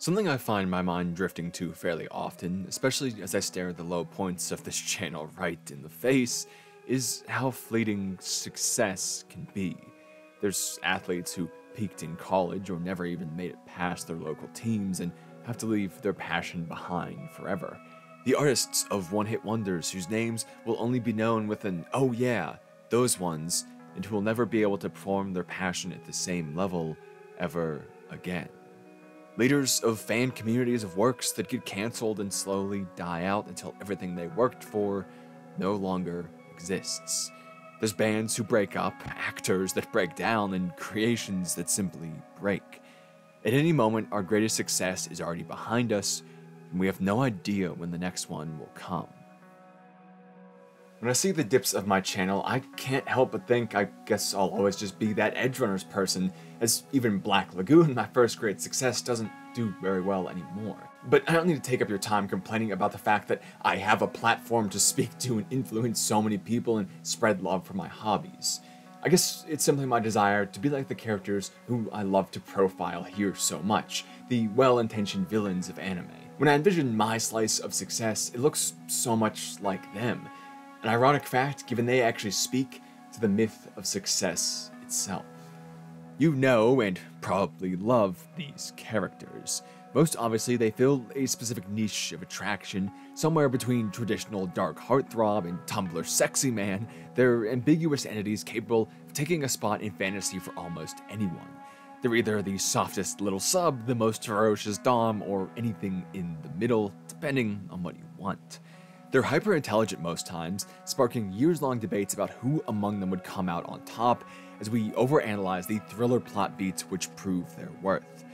Something I find my mind drifting to fairly often, especially as I stare at the low points of this channel right in the face, is how fleeting success can be. There's athletes who peaked in college or never even made it past their local teams and have to leave their passion behind forever. The artists of one-hit wonders whose names will only be known with an "oh yeah, those ones," and who will never be able to perform their passion at the same level ever again. Leaders of fan communities of works that get cancelled and slowly die out until everything they worked for no longer exists. There's bands who break up, actors that break down, and creations that simply break. At any moment, our greatest success is already behind us, and we have no idea when the next one will come. When I see the dips of my channel, I can't help but think I guess I'll always just be that Edgerunners person, as even Black Lagoon, my first great success, doesn't do very well anymore. But I don't need to take up your time complaining about the fact that I have a platform to speak to and influence so many people and spread love for my hobbies. I guess it's simply my desire to be like the characters who I love to profile here so much, the well-intentioned villains of anime. When I envision my slice of success, it looks so much like them. An ironic fact, given they actually speak to the myth of success itself. You know and probably love these characters. Most obviously, they fill a specific niche of attraction. Somewhere between traditional dark heartthrob and Tumblr sexy man, they're ambiguous entities capable of taking a spot in fantasy for almost anyone. They're either the softest little sub, the most ferocious dom, or anything in the middle, depending on what you want. They're hyper-intelligent most times, sparking years-long debates about who among them would come out on top as we overanalyze the thriller plot beats which prove their worth.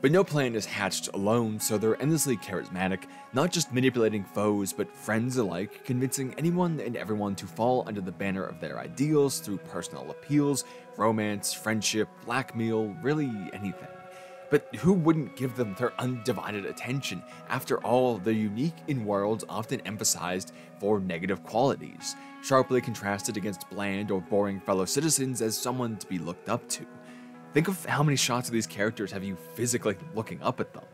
But no plan is hatched alone, so they're endlessly charismatic, not just manipulating foes but friends alike, convincing anyone and everyone to fall under the banner of their ideals through personal appeals, romance, friendship, blackmail, really anything. But who wouldn't give them their undivided attention? After all, they're unique in worlds often emphasized for negative qualities, sharply contrasted against bland or boring fellow citizens as someone to be looked up to. Think of how many shots of these characters have you physically looking up at them.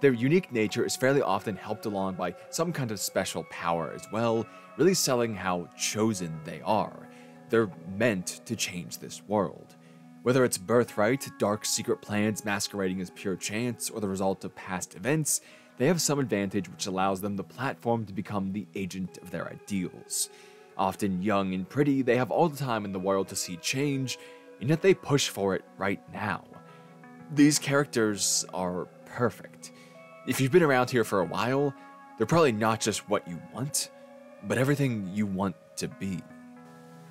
Their unique nature is fairly often helped along by some kind of special power as well, really selling how chosen they are. They're meant to change this world. Whether it's birthright, dark secret plans masquerading as pure chance, or the result of past events, they have some advantage which allows them the platform to become the agent of their ideals. Often young and pretty, they have all the time in the world to see change, and yet they push for it right now. These characters are perfect. If you've been around here for a while, they're probably not just what you want, but everything you want to be.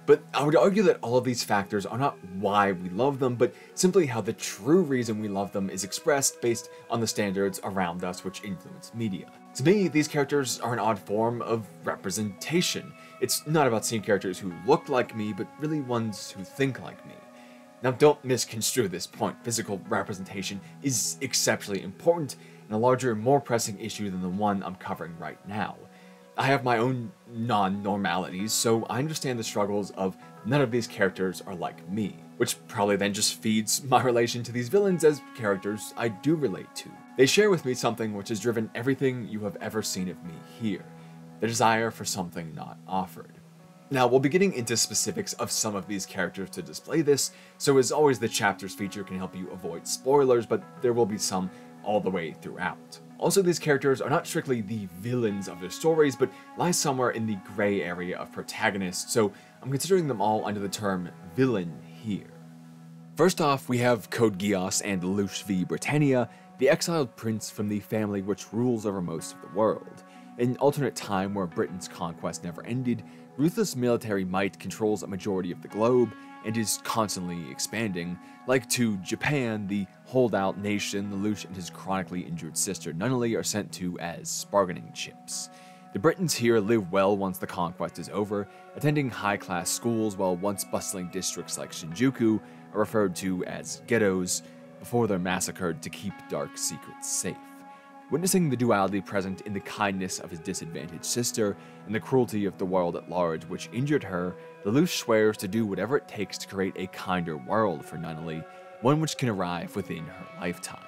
But I would argue that all of these factors are not why we love them, but simply how the true reason we love them is expressed based on the standards around us which influence media. To me, these characters are an odd form of representation. It's not about seeing characters who look like me, but really ones who think like me. Now, don't misconstrue this point. Physical representation is exceptionally important and a larger, more pressing issue than the one I'm covering right now. I have my own non-normalities, so I understand the struggles of none of these characters are like me, which probably then just feeds my relation to these villains as characters I do relate to. They share with me something which has driven everything you have ever seen of me here, the desire for something not offered. Now, we'll be getting into specifics of some of these characters to display this, so as always the chapters feature can help you avoid spoilers, but there will be some all the way throughout. Also, these characters are not strictly the villains of their stories, but lie somewhere in the gray area of protagonists, so I'm considering them all under the term villain here. First off, we have Code Geass and Lelouch vi Britannia, the exiled prince from the family which rules over most of the world. In an alternate time where Britain's conquest never ended, ruthless military might controls a majority of the globe and is constantly expanding. Like to Japan, the holdout nation Lelouch and his chronically injured sister Nunnally are sent to as bargaining chips. The Britons here live well once the conquest is over, attending high-class schools while once bustling districts like Shinjuku are referred to as ghettos before they're massacred to keep dark secrets safe. Witnessing the duality present in the kindness of his disadvantaged sister and the cruelty of the world at large which injured her, Lelouch swears to do whatever it takes to create a kinder world for Nunnally, one which can arrive within her lifetime.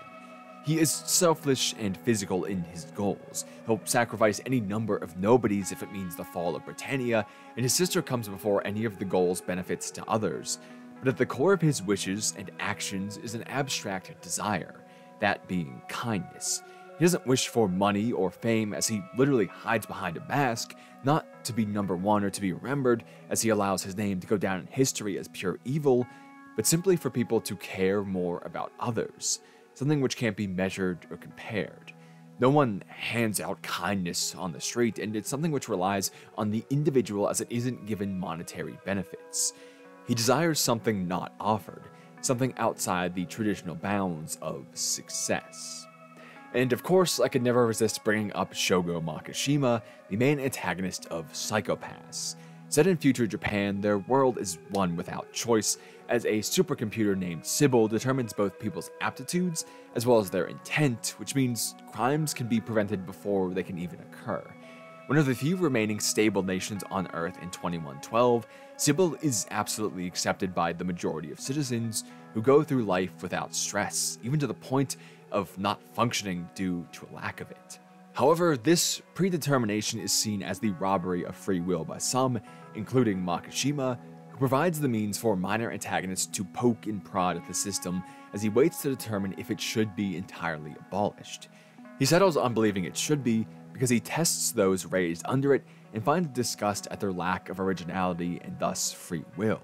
He is selfish and physical in his goals. He'll sacrifice any number of nobodies if it means the fall of Britannia, and his sister comes before any of the goal's benefits to others. But at the core of his wishes and actions is an abstract desire, that being kindness. He doesn't wish for money or fame, as he literally hides behind a mask, not to be #1 or to be remembered, as he allows his name to go down in history as pure evil, but simply for people to care more about others, something which can't be measured or compared. No one hands out kindness on the street, and it's something which relies on the individual as it isn't given monetary benefits. He desires something not offered, something outside the traditional bounds of success. And of course, I could never resist bringing up Shogo Makishima, the main antagonist of Psycho-Pass. Set in future Japan, their world is one without choice, as a supercomputer named Sibyl determines both people's aptitudes as well as their intent, which means crimes can be prevented before they can even occur. One of the few remaining stable nations on Earth in 2112, Sibyl is absolutely accepted by the majority of citizens who go through life without stress, even to the point of not functioning due to a lack of it. However, this predetermination is seen as the robbery of free will by some, including Makishima, who provides the means for minor antagonists to poke and prod at the system as he waits to determine if it should be entirely abolished. He settles on believing it should be because he tests those raised under it and finds disgust at their lack of originality and thus free will.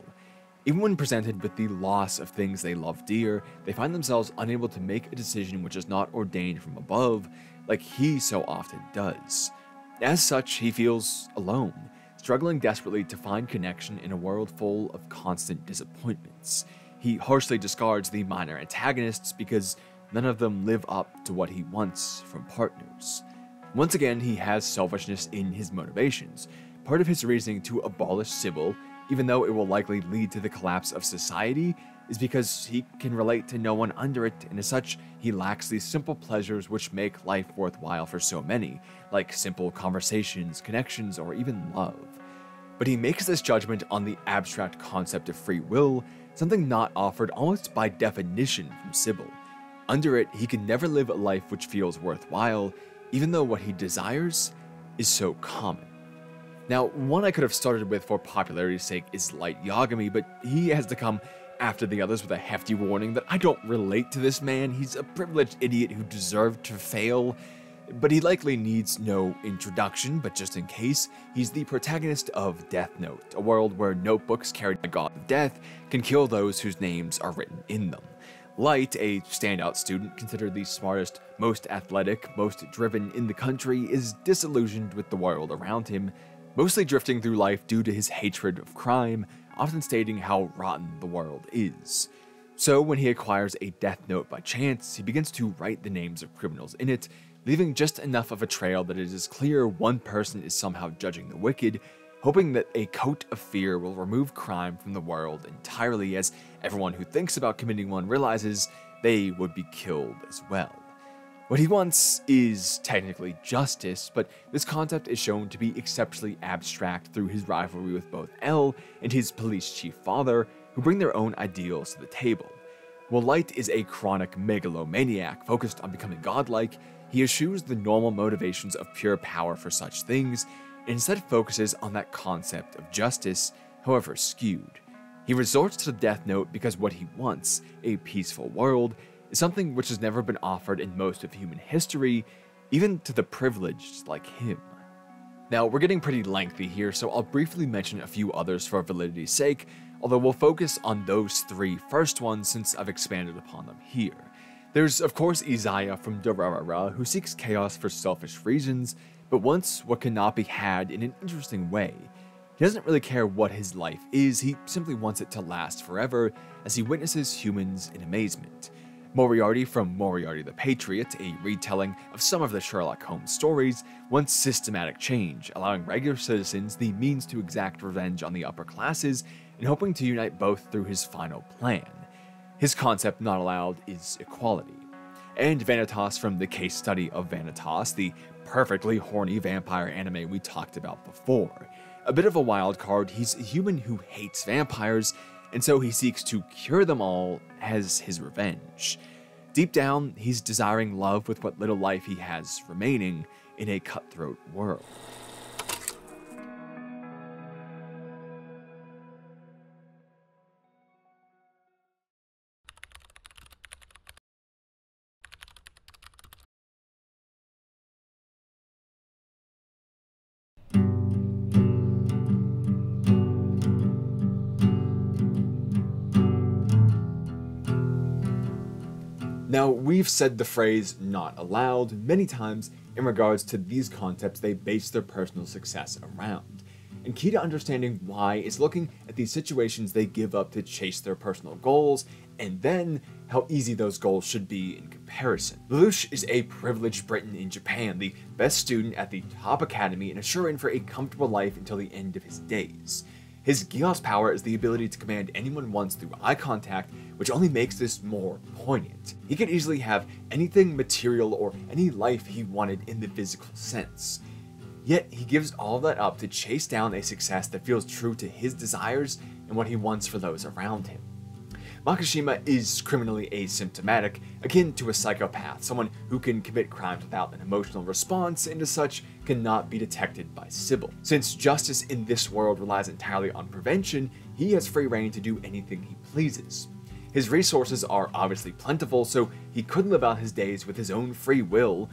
Even when presented with the loss of things they love dear, they find themselves unable to make a decision which is not ordained from above, like he so often does. As such, he feels alone, struggling desperately to find connection in a world full of constant disappointments. He harshly discards the minor antagonists because none of them live up to what he wants from partners. Once again, he has selfishness in his motivations, part of his reasoning to abolish Sibyl, even though it will likely lead to the collapse of society, is because he can relate to no one under it, and as such, he lacks the simple pleasures which make life worthwhile for so many, like simple conversations, connections, or even love. But he makes this judgment on the abstract concept of free will, something not offered almost by definition from Sibyl. Under it, he can never live a life which feels worthwhile, even though what he desires is so common. Now, one I could have started with for popularity's sake is Light Yagami, but he has to come after the others with a hefty warning that I don't relate to this man. He's a privileged idiot who deserved to fail, but he likely needs no introduction. But just in case, he's the protagonist of Death Note, a world where notebooks carried by God of Death can kill those whose names are written in them. Light, a standout student, considered the smartest, most athletic, most driven in the country, is disillusioned with the world around him, mostly drifting through life due to his hatred of crime, often stating how rotten the world is. So when he acquires a death note by chance, he begins to write the names of criminals in it, leaving just enough of a trail that it is clear one person is somehow judging the wicked, hoping that a coat of fear will remove crime from the world entirely, as everyone who thinks about committing one realizes they would be killed as well. What he wants is technically justice, but this concept is shown to be exceptionally abstract through his rivalry with both L and his police chief father, who bring their own ideals to the table. While Light is a chronic megalomaniac focused on becoming godlike, he eschews the normal motivations of pure power for such things, and instead focuses on that concept of justice, however skewed. He resorts to the Death Note because what he wants, a peaceful world, is something which has never been offered in most of human history, even to the privileged like him. Now, we're getting pretty lengthy here, so I'll briefly mention a few others for validity's sake, although we'll focus on those three first ones since I've expanded upon them here. There's, of course, Izaya from Durarara, who seeks chaos for selfish reasons, but wants what cannot be had in an interesting way. He doesn't really care what his life is, he simply wants it to last forever, as he witnesses humans in amazement. Moriarty from Moriarty the Patriot, a retelling of some of the Sherlock Holmes stories, wants systematic change, allowing regular citizens the means to exact revenge on the upper classes, and hoping to unite both through his final plan. His concept not allowed is equality. And Vanitas from The Case Study of Vanitas, the perfectly horny vampire anime we talked about before. A bit of a wild card, he's a human who hates vampires, and so he seeks to cure them all as his revenge. Deep down, he's desiring love with what little life he has remaining in a cutthroat world. Now, we've said the phrase "not allowed" many times in regards to these concepts they base their personal success around, and key to understanding why is looking at these situations they give up to chase their personal goals, and then how easy those goals should be in comparison. Lelouch is a privileged Briton in Japan, the best student at the top academy and a sure-in for a comfortable life until the end of his days. His Geass power is the ability to command anyone once through eye contact, which only makes this more poignant. He could easily have anything material or any life he wanted in the physical sense. Yet he gives all that up to chase down a success that feels true to his desires and what he wants for those around him. Makishima is criminally asymptomatic, akin to a psychopath, someone who can commit crimes without an emotional response and as such cannot be detected by Sibyl. Since justice in this world relies entirely on prevention, he has free rein to do anything he pleases. His resources are obviously plentiful, so he could live out his days with his own free will,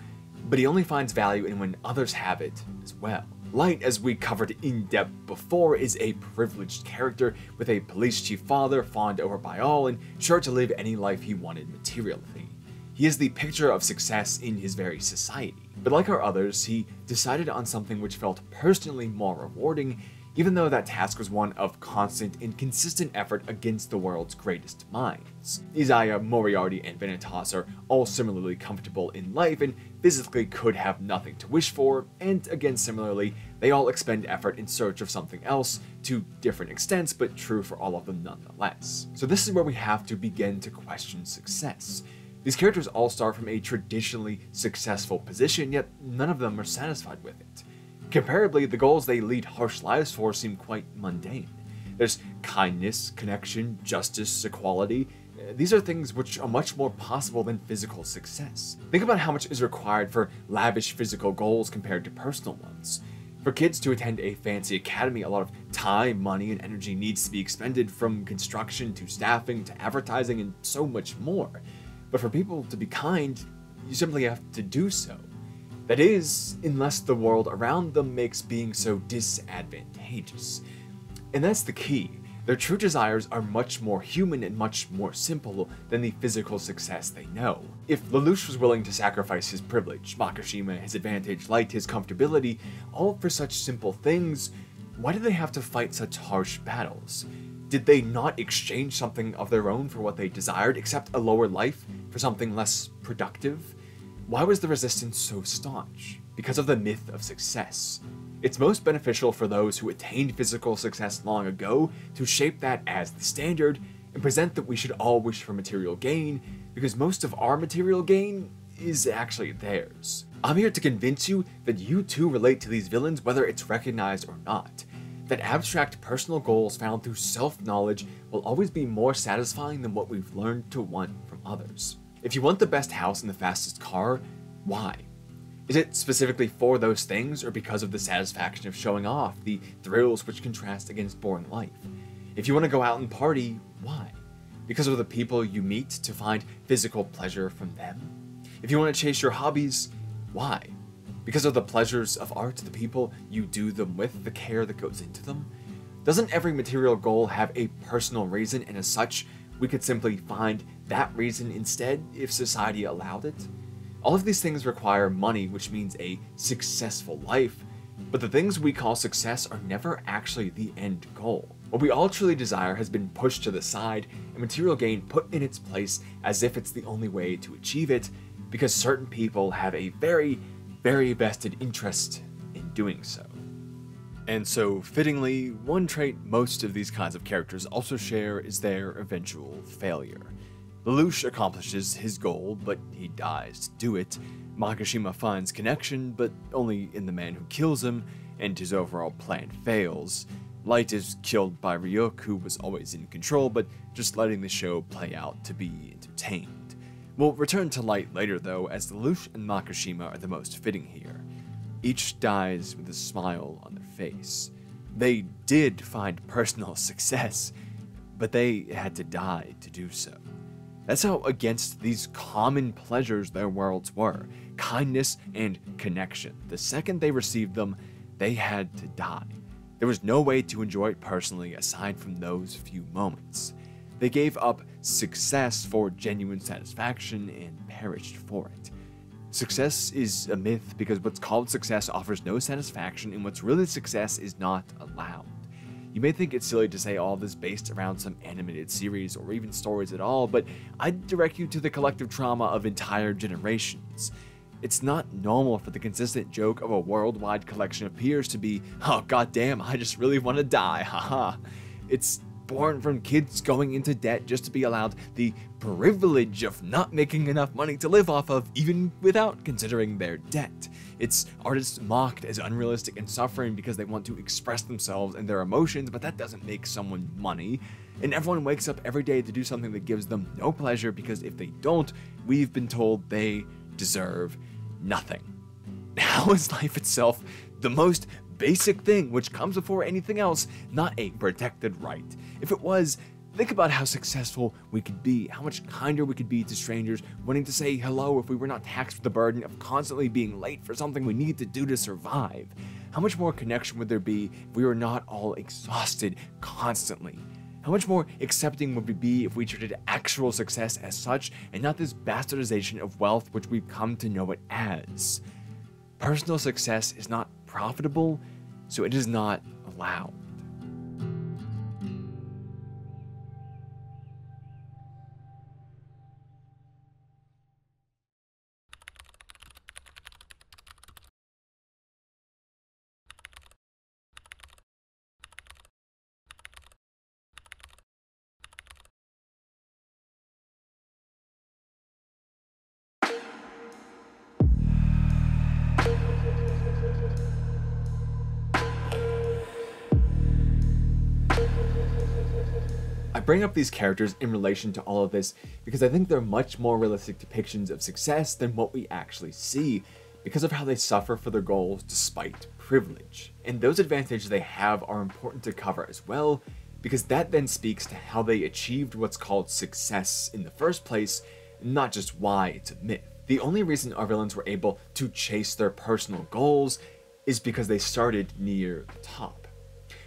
but he only finds value in when others have it as well. Light, as we covered in depth before, is a privileged character with a police chief father fawned over by all and sure to live any life he wanted materially. He is the picture of success in his very society. But like our others, he decided on something which felt personally more rewarding, even though that task was one of constant and consistent effort against the world's greatest minds. Izaya, Moriarty, and Vanitas are all similarly comfortable in life and physically could have nothing to wish for, and again similarly, they all expend effort in search of something else to different extents, but true for all of them nonetheless. So this is where we have to begin to question success. These characters all start from a traditionally successful position, yet none of them are satisfied with it. Comparably, the goals they lead harsh lives for seem quite mundane. There's kindness, connection, justice, equality. These are things which are much more possible than physical success. Think about how much is required for lavish physical goals compared to personal ones. For kids to attend a fancy academy, a lot of time, money, and energy needs to be expended, from construction to staffing to advertising and so much more. But for people to be kind, you simply have to do so. That is, unless the world around them makes being so disadvantageous. And that's the key. Their true desires are much more human and much more simple than the physical success they know. If Lelouch was willing to sacrifice his privilege, Makishima his advantage, Light his comfortability, all for such simple things, why did they have to fight such harsh battles? Did they not exchange something of their own for what they desired, except a lower life, for something less productive? Why was the resistance so staunch? Because of the myth of success. It's most beneficial for those who attained physical success long ago to shape that as the standard and present that we should all wish for material gain, because most of our material gain is actually theirs. I'm here to convince you that you too relate to these villains, whether it's recognized or not. That abstract personal goals found through self-knowledge will always be more satisfying than what we've learned to want from others. If you want the best house and the fastest car, why? Is it specifically for those things, or because of the satisfaction of showing off, the thrills which contrast against boring life? If you want to go out and party, why? Because of the people you meet, to find physical pleasure from them? If you want to chase your hobbies, why? Because of the pleasures of art, the people you do them with, the care that goes into them? Doesn't every material goal have a personal reason, and as such, we could simply find that reason instead if society allowed it? All of these things require money, which means a successful life, but the things we call success are never actually the end goal. What we all truly desire has been pushed to the side and material gain put in its place as if it's the only way to achieve it, because certain people have a very, very vested interest in doing so. And so, fittingly, one trait most of these kinds of characters also share is their eventual failure. Lelouch accomplishes his goal, but he dies to do it. Makishima finds connection, but only in the man who kills him, and his overall plan fails. Light is killed by Ryuk, who was always in control, but just letting the show play out to be entertained. We'll return to Light later though, as Lelouch and Makishima are the most fitting here. Each dies with a smile on their face. They did find personal success, but they had to die to do so. That's how against these common pleasures their worlds were, kindness and connection. The second they received them, they had to die. There was no way to enjoy it personally aside from those few moments. They gave up success for genuine satisfaction and perished for it. Success is a myth because what's called success offers no satisfaction, and what's really success is not allowed. You may think it's silly to say all this based around some animated series or even stories at all, but I'd direct you to the collective trauma of entire generations. It's not normal for the consistent joke of a worldwide collection of peers to be, "Oh goddamn, I just really want to die, haha." It's born from kids going into debt just to be allowed the privilege of not making enough money to live off of, even without considering their debt. It's artists mocked as unrealistic and suffering because they want to express themselves and their emotions, but that doesn't make someone money. And everyone wakes up every day to do something that gives them no pleasure, because if they don't, we've been told they deserve nothing. How is life itself the most basic thing which comes before anything else not a protected right? If it was, think about how successful we could be, how much kinder we could be to strangers, wanting to say hello if we were not taxed with the burden of constantly being late for something we need to do to survive. How much more connection would there be if we were not all exhausted constantly? How much more accepting would we be if we treated actual success as such and not this bastardization of wealth which we've come to know it as? Personal success is not profitable, so it is not allowed. Bring up these characters in relation to all of this because I think they're much more realistic depictions of success than what we actually see, because of how they suffer for their goals despite privilege. And those advantages they have are important to cover as well, because that then speaks to how they achieved what's called success in the first place, not just why it's a myth. The only reason our villains were able to chase their personal goals is because they started near the top.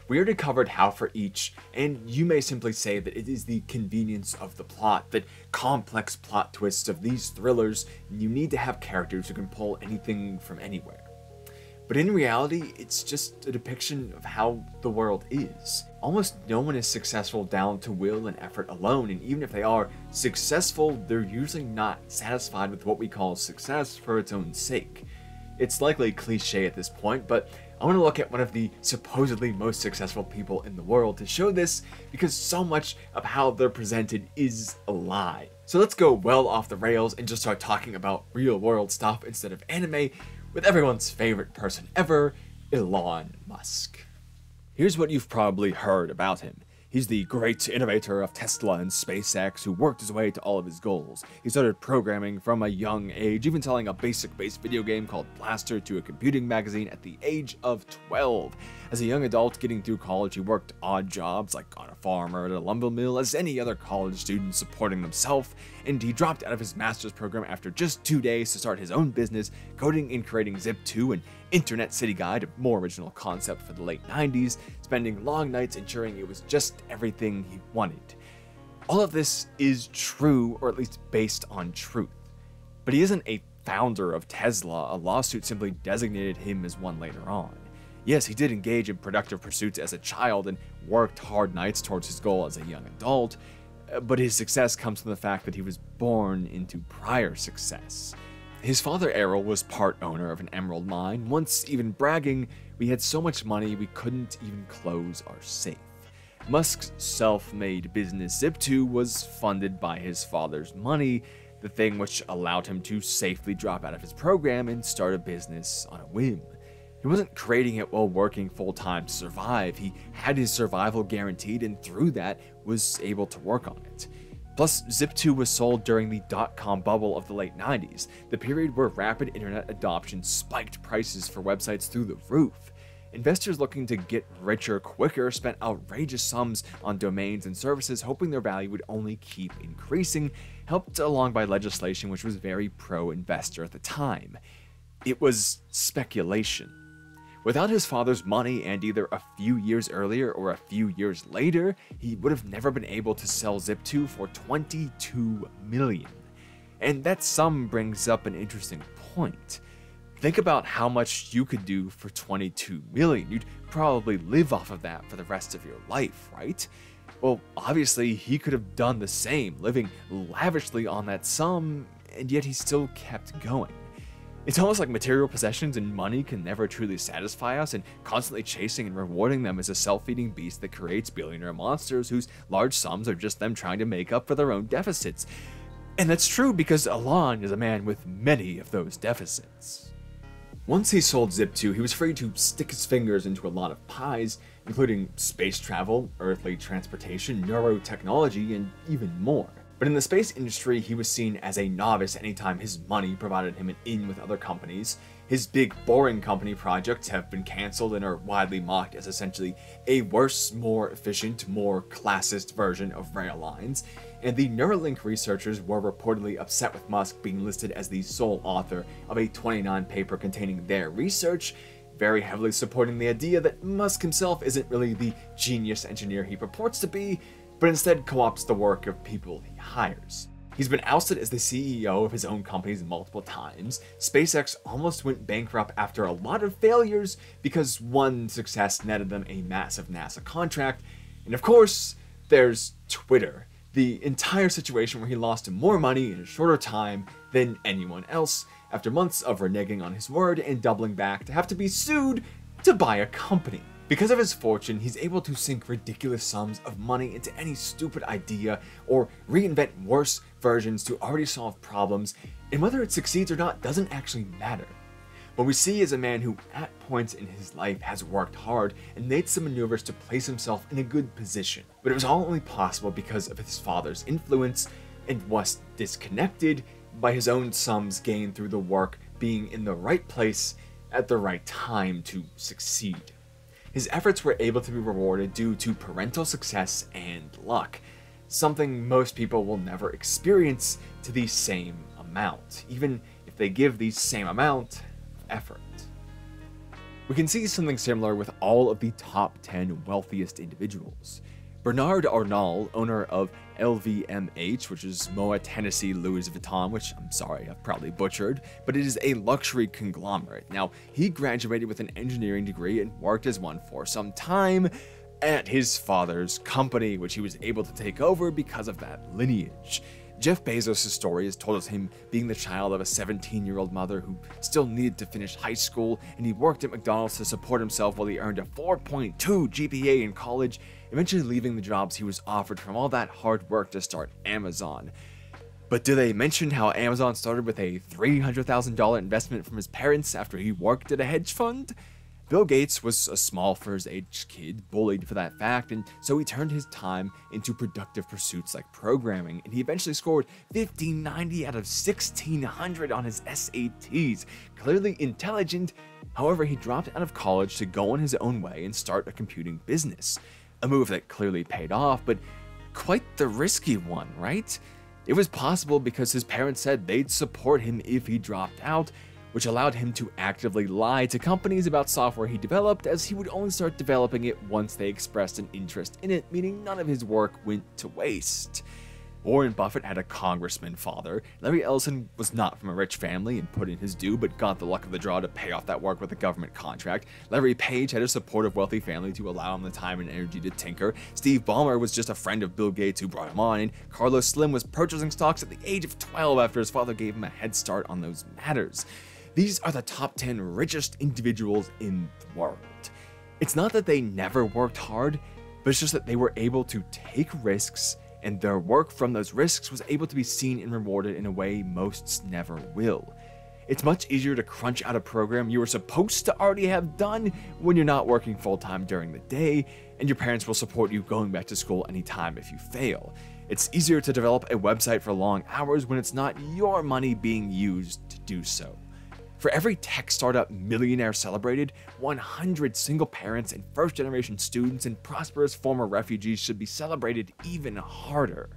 We already covered how for each, and you may simply say that it is the convenience of the plot, that complex plot twists of these thrillers, you need to have characters who can pull anything from anywhere. But in reality, it's just a depiction of how the world is. Almost no one is successful down to will and effort alone, and even if they are successful, they're usually not satisfied with what we call success for its own sake. It's likely cliche at this point, but I want to look at one of the supposedly most successful people in the world to show this, because so much of how they're presented is a lie. So let's go well off the rails and just start talking about real world stuff instead of anime, with everyone's favorite person ever, Elon Musk. Here's what you've probably heard about him. He's the great innovator of Tesla and SpaceX who worked his way to all of his goals. He started programming from a young age, even selling a basic-based video game called Blaster to a computing magazine at the age of 12. As a young adult getting through college, he worked odd jobs like on a farm or at a lumber mill as any other college student, supporting himself, and he dropped out of his master's program after just 2 days to start his own business, coding and creating Zip2, an internet city guide, a more original concept for the late 90s, spending long nights ensuring it was just everything he wanted. All of this is true, or at least based on truth, but he isn't a founder of Tesla. A lawsuit simply designated him as one later on. Yes, he did engage in productive pursuits as a child and worked hard nights towards his goal as a young adult, but his success comes from the fact that he was born into prior success. His father Errol was part owner of an emerald mine, once even bragging, "We had so much money we couldn't even close our safe." Musk's self-made business Zip2 was funded by his father's money, the thing which allowed him to safely drop out of his program and start a business on a whim. He wasn't creating it while working full-time to survive. He had his survival guaranteed, and through that was able to work on it. Plus, Zip2 was sold during the dot-com bubble of the late 90s, the period where rapid internet adoption spiked prices for websites through the roof. Investors looking to get richer quicker spent outrageous sums on domains and services, hoping their value would only keep increasing, helped along by legislation which was very pro-investor at the time. It was speculation. Without his father's money, and either a few years earlier or a few years later, he would have never been able to sell Zip2 for $22 million. And that sum brings up an interesting point. Think about how much you could do for $22 million. You'd probably live off of that for the rest of your life, right? Well, obviously, he could have done the same, living lavishly on that sum, and yet he still kept going. It's almost like material possessions and money can never truly satisfy us, and constantly chasing and rewarding them is a self-feeding beast that creates billionaire monsters whose large sums are just them trying to make up for their own deficits. And that's true because Elon is a man with many of those deficits. Once he sold Zip2, he was free to stick his fingers into a lot of pies, including space travel, earthly transportation, neurotechnology, and even more. But in the space industry, he was seen as a novice anytime his money provided him an in with other companies. His big, boring company projects have been cancelled and are widely mocked as essentially a worse, more efficient, more classist version of rail lines. And the Neuralink researchers were reportedly upset with Musk being listed as the sole author of a 29-paper containing their research, very heavily supporting the idea that Musk himself isn't really the genius engineer he purports to be, but instead co-opts the work of people he hires. He's been ousted as the CEO of his own companies multiple times. SpaceX almost went bankrupt after a lot of failures because one success netted them a massive NASA contract. And of course, there's Twitter, the entire situation where he lost more money in a shorter time than anyone else after months of reneging on his word and doubling back to have to be sued to buy a company. Because of his fortune, he's able to sink ridiculous sums of money into any stupid idea or reinvent worse versions to already solved problems, and whether it succeeds or not doesn't actually matter. What we see is a man who, at points in his life, has worked hard and made some maneuvers to place himself in a good position, but it was all only possible because of his father's influence and was disconnected by his own sums gained through the work being in the right place at the right time to succeed. His efforts were able to be rewarded due to parental success and luck, something most people will never experience to the same amount, even if they give the same amount of effort. We can see something similar with all of the top 10 wealthiest individuals. Bernard Arnault, owner of LVMH, which is Moët Hennessy Louis Vuitton, which I'm sorry, I've probably butchered, but it is a luxury conglomerate. Now, he graduated with an engineering degree and worked as one for some time at his father's company, which he was able to take over because of that lineage. Jeff Bezos' story is told of him being the child of a 17-year-old mother who still needed to finish high school, and he worked at McDonald's to support himself while he earned a 4.2 GPA in college, eventually leaving the jobs he was offered from all that hard work to start Amazon. But do they mention how Amazon started with a $300,000 investment from his parents after he worked at a hedge fund? Bill Gates was a small for his age kid, bullied for that fact, and so he turned his time into productive pursuits like programming, and he eventually scored 1590 out of 1600 on his SATs, clearly intelligent. However, he dropped out of college to go on his own way and start a computing business, a move that clearly paid off, but quite the risky one, right? It was possible because his parents said they'd support him if he dropped out, which allowed him to actively lie to companies about software he developed, as he would only start developing it once they expressed an interest in it, meaning none of his work went to waste. Warren Buffett had a congressman father, Larry Ellison was not from a rich family and put in his due, but got the luck of the draw to pay off that work with a government contract. Larry Page had a supportive wealthy family to allow him the time and energy to tinker. Steve Ballmer was just a friend of Bill Gates who brought him on, and Carlos Slim was purchasing stocks at the age of 12 after his father gave him a head start on those matters. These are the top 10 richest individuals in the world. It's not that they never worked hard, but it's just that they were able to take risks, and their work from those risks was able to be seen and rewarded in a way most never will. It's much easier to crunch out a program you were supposed to already have done when you're not working full-time during the day, and your parents will support you going back to school anytime if you fail. It's easier to develop a website for long hours when it's not your money being used to do so. For every tech startup millionaire celebrated, 100 single parents and first-generation students and prosperous former refugees should be celebrated even harder.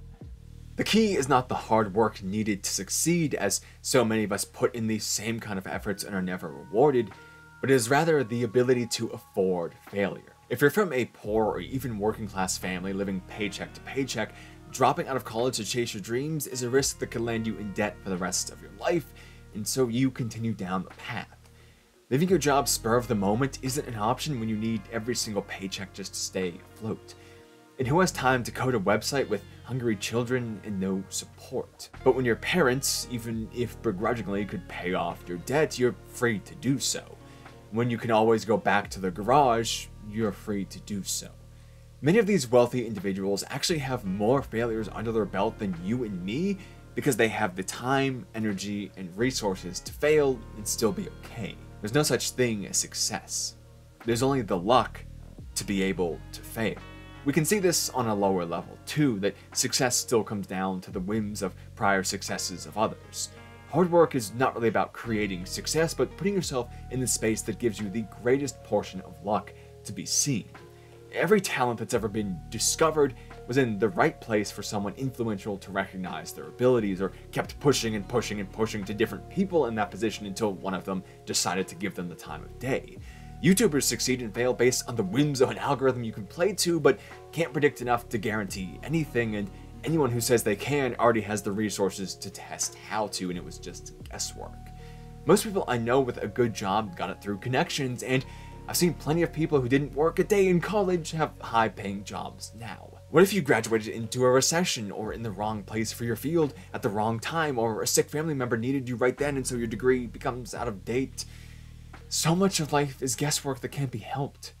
The key is not the hard work needed to succeed, as so many of us put in the same kind of efforts and are never rewarded, but it is rather the ability to afford failure. If you're from a poor or even working-class family living paycheck to paycheck, dropping out of college to chase your dreams is a risk that could land you in debt for the rest of your life, and so you continue down the path. Leaving your job spur of the moment isn't an option when you need every single paycheck just to stay afloat. And who has time to code a website with hungry children and no support? But when your parents, even if begrudgingly, could pay off your debt, you're free to do so. When you can always go back to the garage, you're free to do so. Many of these wealthy individuals actually have more failures under their belt than you and me, because they have the time, energy, and resources to fail and still be okay. There's no such thing as success. There's only the luck to be able to fail. We can see this on a lower level too, that success still comes down to the whims of prior successes of others. Hard work is not really about creating success, but putting yourself in the space that gives you the greatest portion of luck to be seen. Every talent that's ever been discovered was in the right place for someone influential to recognize their abilities, or kept pushing and pushing and pushing to different people in that position until one of them decided to give them the time of day. YouTubers succeed and fail based on the whims of an algorithm you can play to, but can't predict enough to guarantee anything, and anyone who says they can already has the resources to test how to, and it was just guesswork. Most people I know with a good job got it through connections, and I've seen plenty of people who didn't work a day in college have high-paying jobs now. What if you graduated into a recession, or in the wrong place for your field at the wrong time, or a sick family member needed you right then and so your degree becomes out of date? So much of life is guesswork that can't be helped.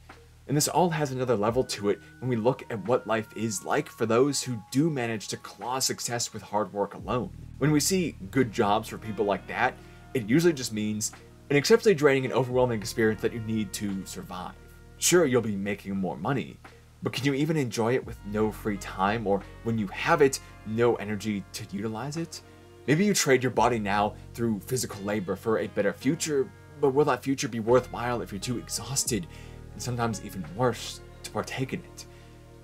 And this all has another level to it when we look at what life is like for those who do manage to claw success with hard work alone. When we see good jobs for people like that, it usually just means an exceptionally draining and overwhelming experience that you need to survive. Sure, you'll be making more money, but can you even enjoy it with no free time, or when you have it, no energy to utilize it? Maybe you trade your body now through physical labor for a better future, but will that future be worthwhile if you're too exhausted, and sometimes even worse, to partake in it?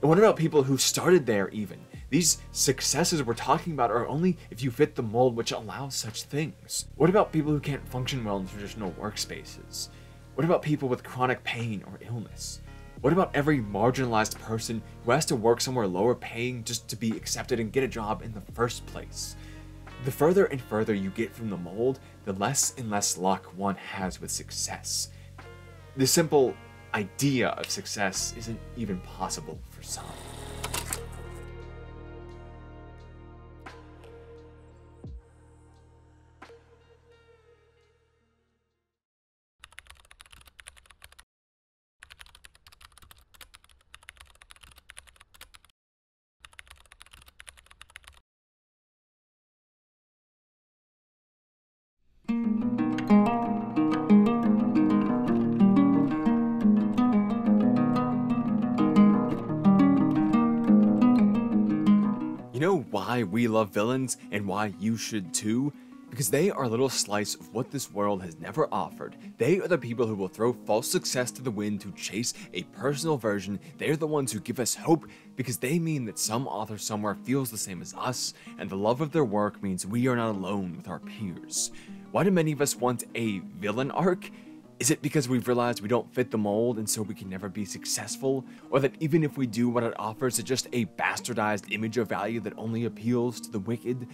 And what about people who started there even? These successes we're talking about are only if you fit the mold which allows such things. What about people who can't function well in traditional workspaces? What about people with chronic pain or illness? What about every marginalized person who has to work somewhere lower paying just to be accepted and get a job in the first place? The further and further you get from the mold, the less and less luck one has with success. The simple idea of success isn't even possible for some. Why we love villains, and why you should too? Because they are a little slice of what this world has never offered. They are the people who will throw false success to the wind to chase a personal version. They're the ones who give us hope, because they mean that some author somewhere feels the same as us, and the love of their work means we are not alone with our peers. Why do many of us want a villain arc? Is it because we've realized we don't fit the mold and so we can never be successful? Or that even if we do, what it offers is just a bastardized image of value that only appeals to the wicked?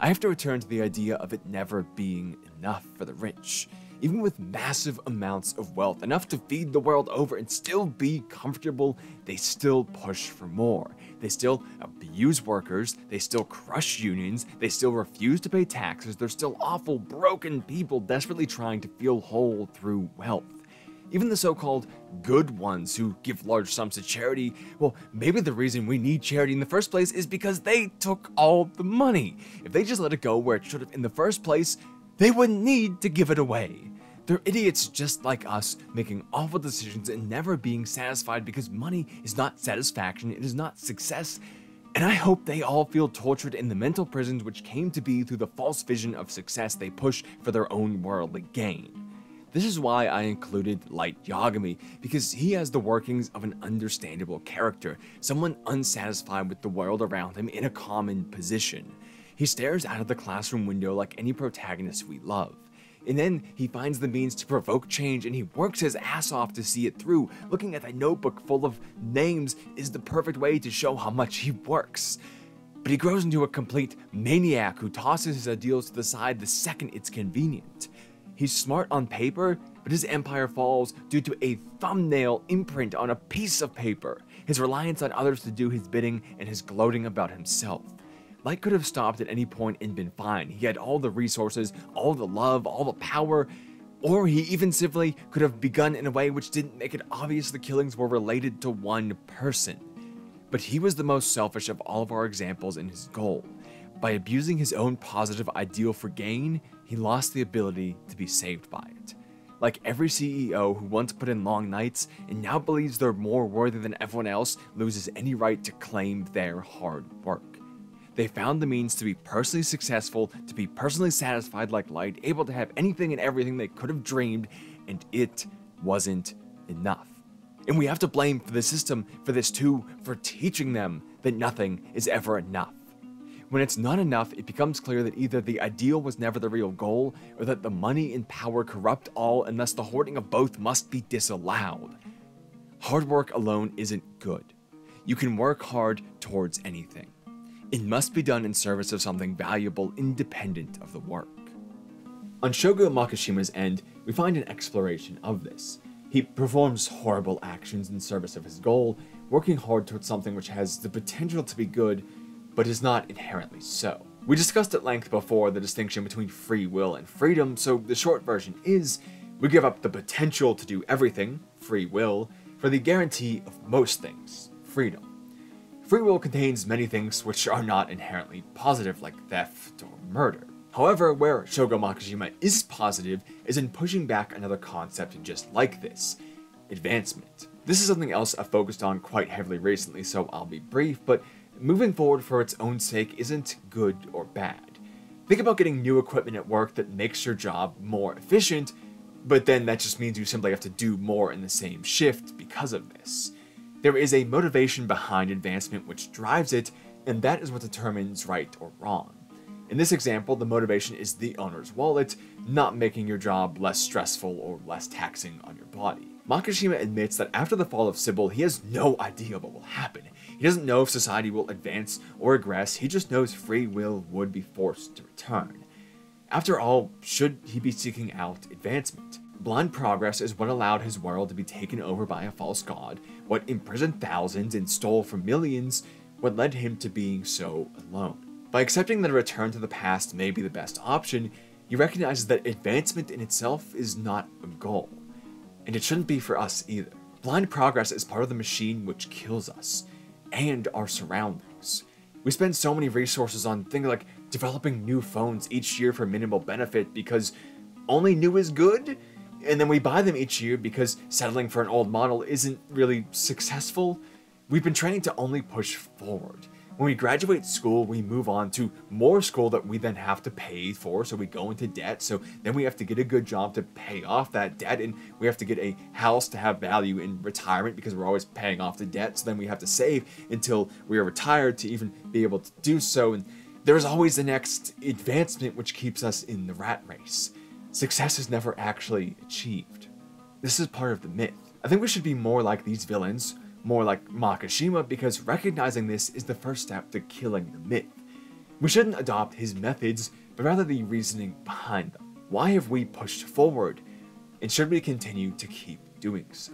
I have to return to the idea of it never being enough for the rich. Even with massive amounts of wealth, enough to feed the world over and still be comfortable, they still push for more. They still abuse workers, they still crush unions, they still refuse to pay taxes, they're still awful, broken people desperately trying to feel whole through wealth. Even the so-called good ones who give large sums to charity, well, maybe the reason we need charity in the first place is because they took all the money. If they just let it go where it should have in the first place, they wouldn't need to give it away. They're idiots just like us, making awful decisions and never being satisfied because money is not satisfaction, it is not success, And I hope they all feel tortured in the mental prisons which came to be through the false vision of success they pushed for their own worldly gain. This is why I included Light Yagami, because he has the workings of an understandable character, someone unsatisfied with the world around him in a common position. He stares out of the classroom window like any protagonist we love. And then he finds the means to provoke change and he works his ass off to see it through. Looking at a notebook full of names is the perfect way to show how much he works. But he grows into a complete maniac who tosses his ideals to the side the second it's convenient. He's smart on paper, but his empire falls due to a thumbnail imprint on a piece of paper, his reliance on others to do his bidding, and his gloating about himself. Light could have stopped at any point and been fine. He had all the resources, all the love, all the power, or he even simply could have begun in a way which didn't make it obvious the killings were related to one person. But he was the most selfish of all of our examples in his goal. By abusing his own positive ideal for gain, he lost the ability to be saved by it. Like every CEO who once put in long nights and now believes they're more worthy than everyone else loses any right to claim their hard work. They found the means to be personally successful, to be personally satisfied like Light, able to have anything and everything they could have dreamed, and it wasn't enough. And we have to blame the system for this too, for teaching them that nothing is ever enough. When it's not enough, it becomes clear that either the ideal was never the real goal, or that the money and power corrupt all, and thus the hoarding of both must be disallowed. Hard work alone isn't good. You can work hard towards anything. It must be done in service of something valuable independent of the work. On Shogo Makishima's end, we find an exploration of this. He performs horrible actions in service of his goal, working hard towards something which has the potential to be good, but is not inherently so. We discussed at length before the distinction between free will and freedom, so the short version is, we give up the potential to do everything, free will, for the guarantee of most things, freedom. Free will contains many things which are not inherently positive, like theft or murder. However, where Shogo Makishima is positive is in pushing back another concept just like this, advancement. This is something else I've focused on quite heavily recently, so I'll be brief, but moving forward for its own sake isn't good or bad. Think about getting new equipment at work that makes your job more efficient, but then that just means you simply have to do more in the same shift because of this. There is a motivation behind advancement which drives it, and that is what determines right or wrong. In this example, the motivation is the owner's wallet, not making your job less stressful or less taxing on your body. Makishima admits that after the fall of Sibyl, he has no idea what will happen. He doesn't know if society will advance or regress, he just knows free will would be forced to return. After all, should he be seeking out advancement? Blind progress is what allowed his world to be taken over by a false god, what imprisoned thousands and stole from millions, what led him to being so alone. By accepting that a return to the past may be the best option, he recognizes that advancement in itself is not a goal, and it shouldn't be for us either. Blind progress is part of the machine which kills us, and our surroundings. We spend so many resources on things like developing new phones each year for minimal benefit because only new is good? And then we buy them each year because settling for an old model isn't really successful. We've been trained to only push forward. When we graduate school, we move on to more school that we then have to pay for, so we go into debt, so then we have to get a good job to pay off that debt, and we have to get a house to have value in retirement because we're always paying off the debt, so then we have to save until we are retired to even be able to do so, and there's always the next advancement which keeps us in the rat race. Success is never actually achieved. This is part of the myth. I think we should be more like these villains, more like Makishima, because recognizing this is the first step to killing the myth. We shouldn't adopt his methods, but rather the reasoning behind them. Why have we pushed forward, and should we continue to keep doing so?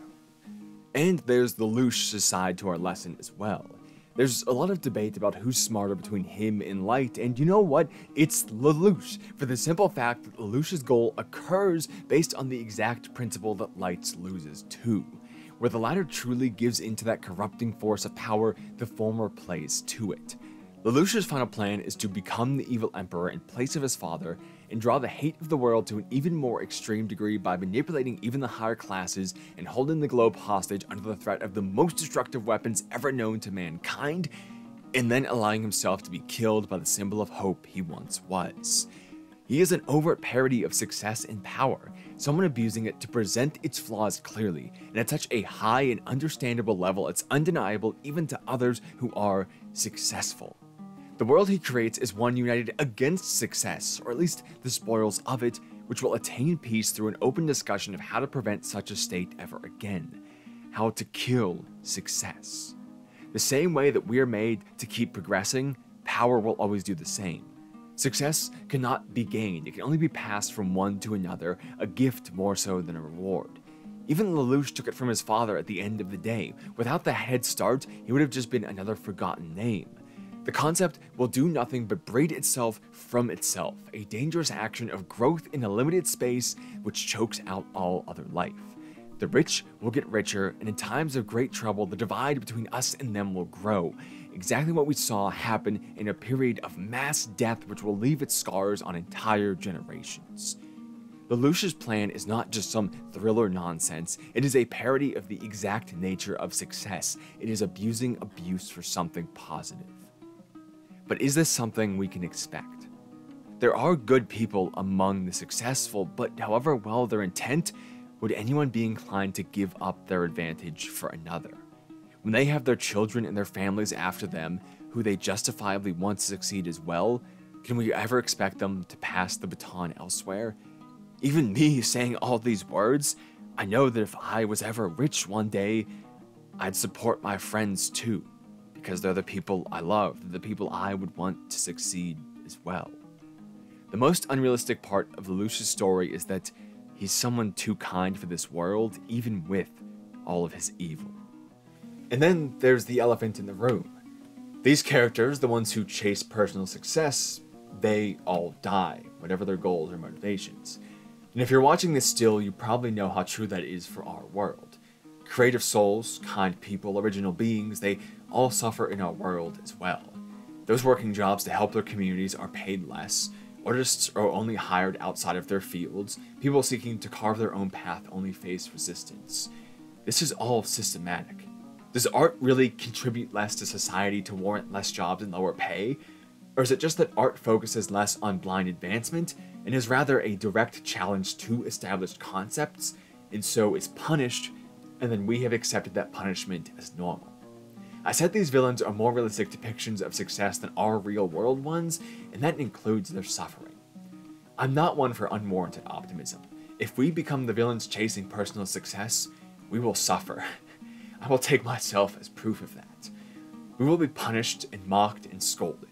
And there's the Lelouch side to our lesson as well. There's a lot of debate about who's smarter between him and Light, and you know what? It's Lelouch, for the simple fact that Lelouch's goal occurs based on the exact principle that Light's loses to. Where the latter truly gives into that corrupting force of power, the former plays to it. Lelouch's final plan is to become the evil emperor in place of his father, and draw the hate of the world to an even more extreme degree by manipulating even the higher classes and holding the globe hostage under the threat of the most destructive weapons ever known to mankind, and then allowing himself to be killed by the symbol of hope he once was. He is an overt parody of success and power, someone abusing it to present its flaws clearly, and at such a high and understandable level it's undeniable even to others who are successful. The world he creates is one united against success, or at least the spoils of it, which will attain peace through an open discussion of how to prevent such a state ever again. How to kill success. The same way that we are made to keep progressing, power will always do the same. Success cannot be gained, it can only be passed from one to another, a gift more so than a reward. Even Lelouch took it from his father at the end of the day. Without the head start, he would have just been another forgotten name. The concept will do nothing but braid itself from itself, a dangerous action of growth in a limited space which chokes out all other life. The rich will get richer, and in times of great trouble, the divide between us and them will grow. Exactly what we saw happen in a period of mass death which will leave its scars on entire generations. Lelouch's plan is not just some thriller nonsense, it is a parody of the exact nature of success. It is abusing abuse for something positive. But is this something we can expect? There are good people among the successful, but however well their intent, would anyone be inclined to give up their advantage for another? When they have their children and their families after them, who they justifiably want to succeed as well, can we ever expect them to pass the baton elsewhere? Even me saying all these words, I know that if I was ever rich one day, I'd support my friends too, because they're the people I love, they're the people I would want to succeed as well. The most unrealistic part of Lelouch's story is that he's someone too kind for this world, even with all of his evil. And then there's the elephant in the room. These characters, the ones who chase personal success, they all die, whatever their goals or motivations. And if you're watching this still, you probably know how true that is for our world. Creative souls, kind people, original beings, they all suffer in our world as well. Those working jobs to help their communities are paid less. Artists are only hired outside of their fields. People seeking to carve their own path only face resistance. This is all systematic. Does art really contribute less to society to warrant less jobs and lower pay? Or is it just that art focuses less on blind advancement and is rather a direct challenge to established concepts, and so is punished, and then we have accepted that punishment as normal? I said these villains are more realistic depictions of success than our real-world ones, and that includes their suffering. I'm not one for unwarranted optimism. If we become the villains chasing personal success, we will suffer. I will take myself as proof of that. We will be punished and mocked and scolded.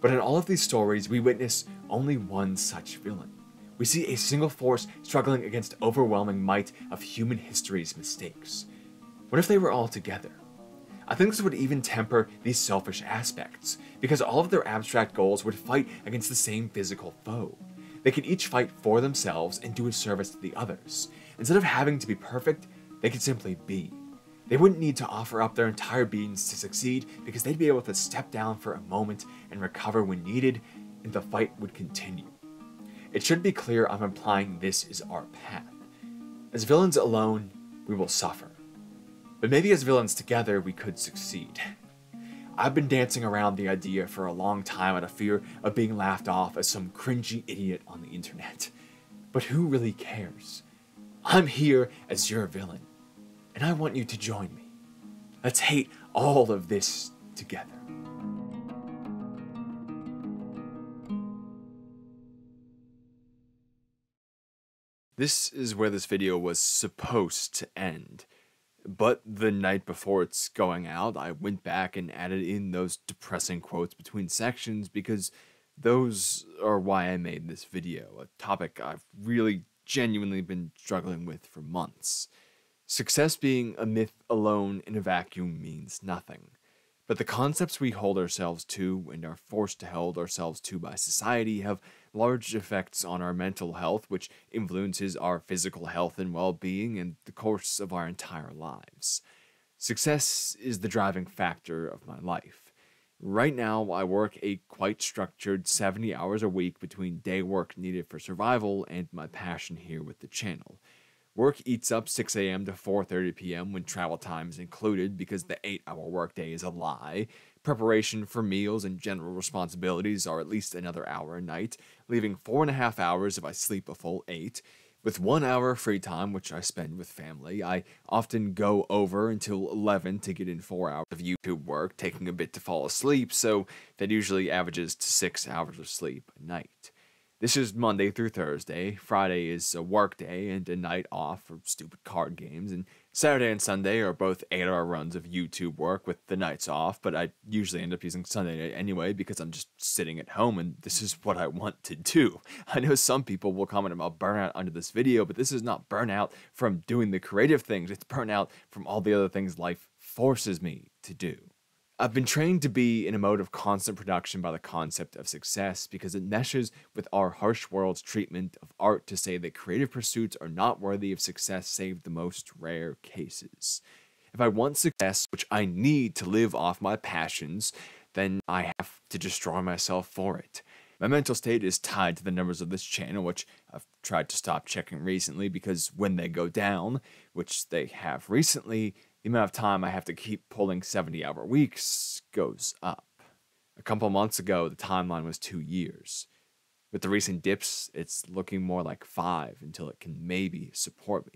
But in all of these stories, we witness only one such villain. We see a single force struggling against overwhelming might of human history's mistakes. What if they were all together? I think this would even temper these selfish aspects, because all of their abstract goals would fight against the same physical foe. They could each fight for themselves and do a service to the others. Instead of having to be perfect, they could simply be. They wouldn't need to offer up their entire beings to succeed, because they'd be able to step down for a moment and recover when needed, and the fight would continue. It should be clear I'm implying this is our path. As villains alone, we will suffer. But maybe as villains together, we could succeed. I've been dancing around the idea for a long time out of fear of being laughed off as some cringy idiot on the internet. But who really cares? I'm here as your villain, and I want you to join me. Let's hate all of this together. This is where this video was supposed to end. But the night before it's going out, I went back and added in those depressing quotes between sections because those are why I made this video, a topic I've really genuinely been struggling with for months. Success being a myth alone in a vacuum means nothing. But the concepts we hold ourselves to and are forced to hold ourselves to by society have large effects on our mental health, which influences our physical health and well-being and the course of our entire lives. Success is the driving factor of my life. Right now, I work a quite structured 70 hours a week between day work needed for survival and my passion here with the channel. Work eats up 6 a.m. to 4:30 p.m. when travel time is included because the 8-hour workday is a lie. Preparation for meals and general responsibilities are at least another hour a night, leaving 4.5 hours if I sleep a full 8. With 1 hour free time, which I spend with family, I often go over until 11 to get in 4 hours of YouTube work, taking a bit to fall asleep, so that usually averages to 6 hours of sleep a night. This is Monday through Thursday. Friday is a work day and a night off for stupid card games, and Saturday and Sunday are both 8-hour runs of YouTube work with the nights off, but I usually end up using Sunday night anyway because I'm just sitting at home and this is what I want to do. I know some people will comment about burnout under this video, but this is not burnout from doing the creative things, it's burnout from all the other things life forces me to do. I've been trained to be in a mode of constant production by the concept of success because it meshes with our harsh world's treatment of art to say that creative pursuits are not worthy of success save the most rare cases. If I want success, which I need to live off my passions, then I have to destroy myself for it. My mental state is tied to the numbers of this channel, which I've tried to stop checking recently because when they go down, which they have recently, the amount of time I have to keep pulling 70-hour weeks goes up. A couple months ago, the timeline was 2 years. With the recent dips, it's looking more like 5 until it can maybe support me.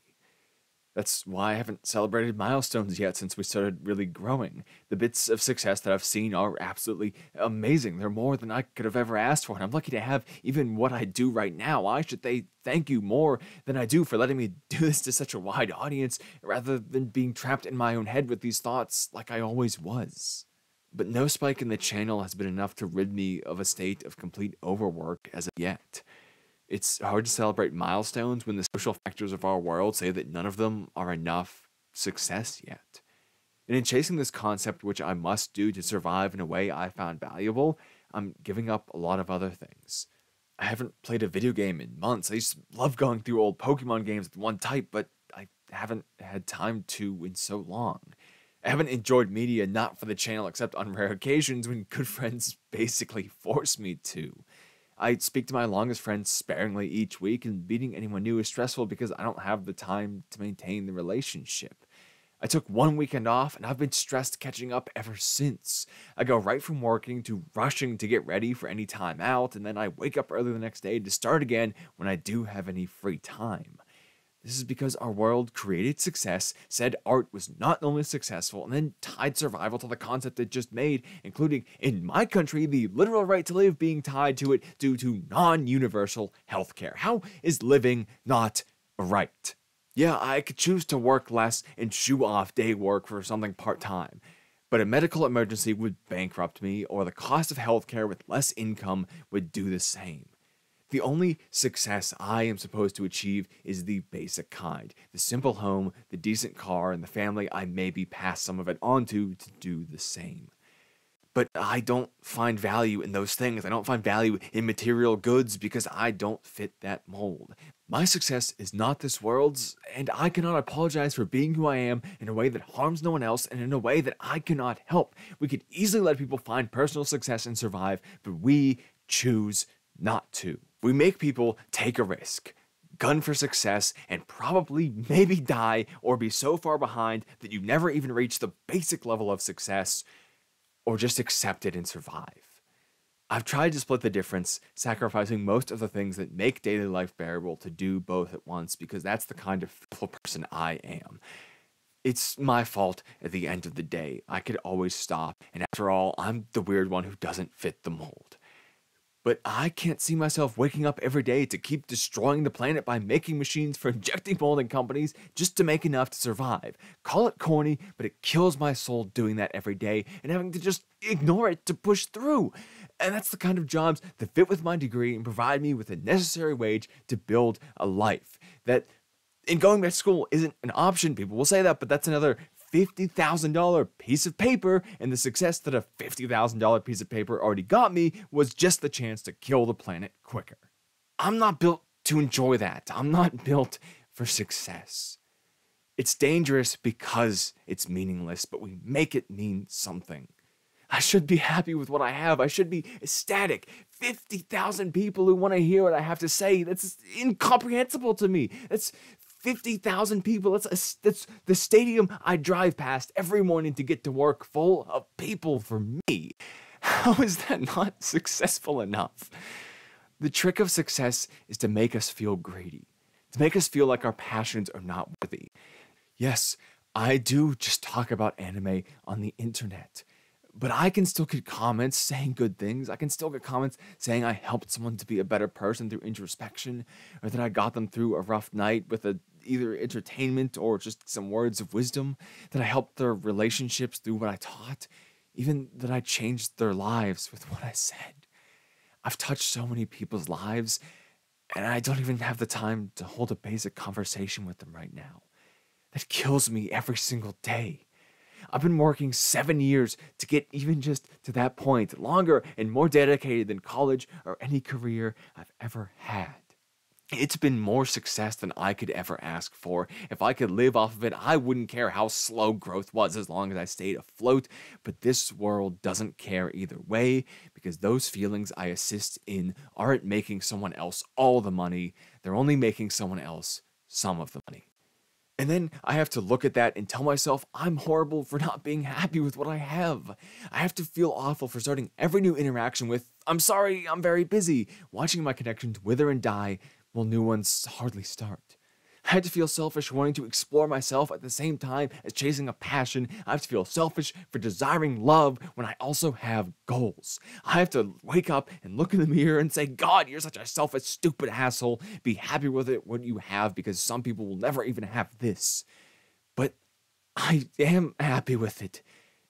That's why I haven't celebrated milestones yet since we started really growing. The bits of success that I've seen are absolutely amazing. They're more than I could have ever asked for, and I'm lucky to have even what I do right now. Why should they thank you more than I do for letting me do this to such a wide audience rather than being trapped in my own head with these thoughts like I always was? But no spike in the channel has been enough to rid me of a state of complete overwork as of yet. It's hard to celebrate milestones when the social factors of our world say that none of them are enough success yet. And in chasing this concept, which I must do to survive in a way I found valuable, I'm giving up a lot of other things. I haven't played a video game in months. I used to love going through old Pokemon games with one type, but I haven't had time to in so long. I haven't enjoyed media not for the channel except on rare occasions when good friends basically force me to. I speak to my longest friends sparingly each week, and meeting anyone new is stressful because I don't have the time to maintain the relationship. I took 1 weekend off, and I've been stressed catching up ever since. I go right from working to rushing to get ready for any time out, and then I wake up early the next day to start again when I do have any free time. This is because our world created success, said art was not only successful, and then tied survival to the concept it just made, including, in my country, the literal right to live being tied to it due to non-universal healthcare. How is living not a right? Yeah, I could choose to work less and shoo off day work for something part-time, but a medical emergency would bankrupt me, or the cost of healthcare with less income would do the same. The only success I am supposed to achieve is the basic kind. The simple home, the decent car, and the family I maybe pass some of it on to do the same. But I don't find value in those things. I don't find value in material goods because I don't fit that mold. My success is not this world's, and I cannot apologize for being who I am in a way that harms no one else and in a way that I cannot help. We could easily let people find personal success and survive, but we choose not to. We make people take a risk, gun for success, and probably maybe die or be so far behind that you never even reach the basic level of success, or just accept it and survive. I've tried to split the difference, sacrificing most of the things that make daily life bearable to do both at once because that's the kind of fearful person I am. It's my fault at the end of the day. I could always stop, and after all, I'm the weird one who doesn't fit the mold. But I can't see myself waking up every day to keep destroying the planet by making machines for injecting molding companies just to make enough to survive. Call it corny, but it kills my soul doing that every day and having to just ignore it to push through. And that's the kind of jobs that fit with my degree and provide me with the necessary wage to build a life. That in going back to school isn't an option. People will say that, but that's another $50,000 piece of paper, and the success that a $50,000 piece of paper already got me was just the chance to kill the planet quicker. I'm not built to enjoy that. I'm not built for success. It's dangerous because it's meaningless, but we make it mean something. I should be happy with what I have. I should be ecstatic. 50,000 people who want to hear what I have to say. That's incomprehensible to me. That's 50,000 people. That's the stadium I drive past every morning to get to work, full of people for me. How is that not successful enough? The trick of success is to make us feel greedy, to make us feel like our passions are not worthy. Yes, I do just talk about anime on the internet, but I can still get comments saying good things. I can still get comments saying I helped someone to be a better person through introspection, or that I got them through a rough night with either entertainment or just some words of wisdom, that I helped their relationships through what I taught, even that I changed their lives with what I said. I've touched so many people's lives, and I don't even have the time to hold a basic conversation with them right now. That kills me every single day. I've been working 7 years to get even just to that point, longer and more dedicated than college or any career I've ever had. It's been more success than I could ever ask for. If I could live off of it, I wouldn't care how slow growth was as long as I stayed afloat. But this world doesn't care either way, because those feelings I assist in aren't making someone else all the money. They're only making someone else some of the money. And then I have to look at that and tell myself I'm horrible for not being happy with what I have. I have to feel awful for starting every new interaction with, "I'm sorry, I'm very busy," watching my connections wither and die while new ones hardly start. I had to feel selfish wanting to explore myself at the same time as chasing a passion. I have to feel selfish for desiring love when I also have goals. I have to wake up and look in the mirror and say, "God, you're such a selfish, stupid asshole. Be happy with it, what you have, because some people will never even have this." But I am happy with it.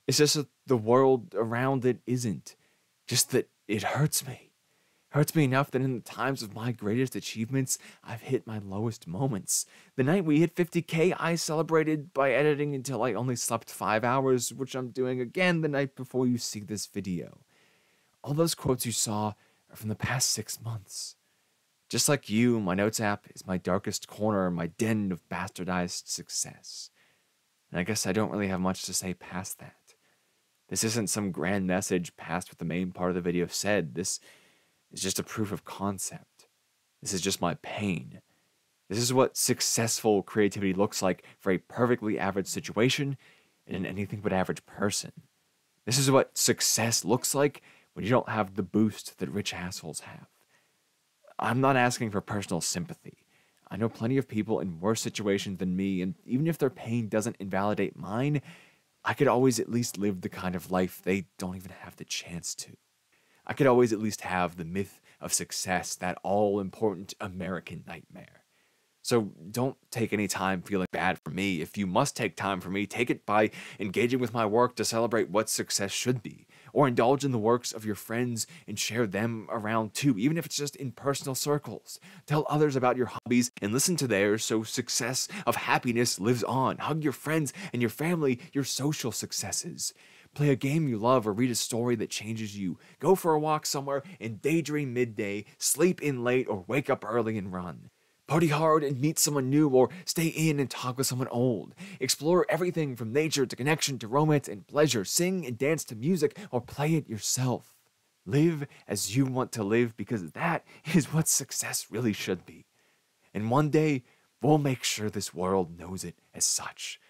It's just that the world around it isn't. Just that it hurts me. Hurts me enough that in the times of my greatest achievements, I've hit my lowest moments. The night we hit 50K, I celebrated by editing until I only slept 5 hours, which I'm doing again the night before you see this video. All those quotes you saw are from the past 6 months. Just like you, my notes app is my darkest corner, my den of bastardized success. And I guess I don't really have much to say past that. This isn't some grand message past what the main part of the video said. It's just a proof of concept. This is just my pain. This is what successful creativity looks like for a perfectly average situation and an anything but average person. This is what success looks like when you don't have the boost that rich assholes have. I'm not asking for personal sympathy. I know plenty of people in worse situations than me, and even if their pain doesn't invalidate mine, I could always at least live the kind of life they don't even have the chance to. I could always at least have the myth of success, that all-important American nightmare. So don't take any time feeling bad for me. If you must take time for me, take it by engaging with my work to celebrate what success should be, or indulge in the works of your friends and share them around too, even if it's just in personal circles. Tell others about your hobbies and listen to theirs, so success of happiness lives on. Hug your friends and your family, your social successes. Play a game you love or read a story that changes you. Go for a walk somewhere and daydream midday, sleep in late or wake up early and run. Party hard and meet someone new, or stay in and talk with someone old. Explore everything from nature to connection to romance and pleasure. Sing and dance to music or play it yourself. Live as you want to live, because that is what success really should be. And one day, we'll make sure this world knows it as such.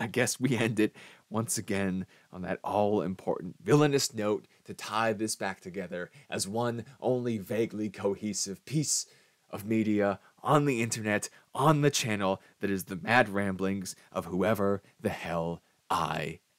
I guess we end it once again on that all-important villainous note to tie this back together as one only vaguely cohesive piece of media on the internet, on the channel that is the mad ramblings of whoever the hell I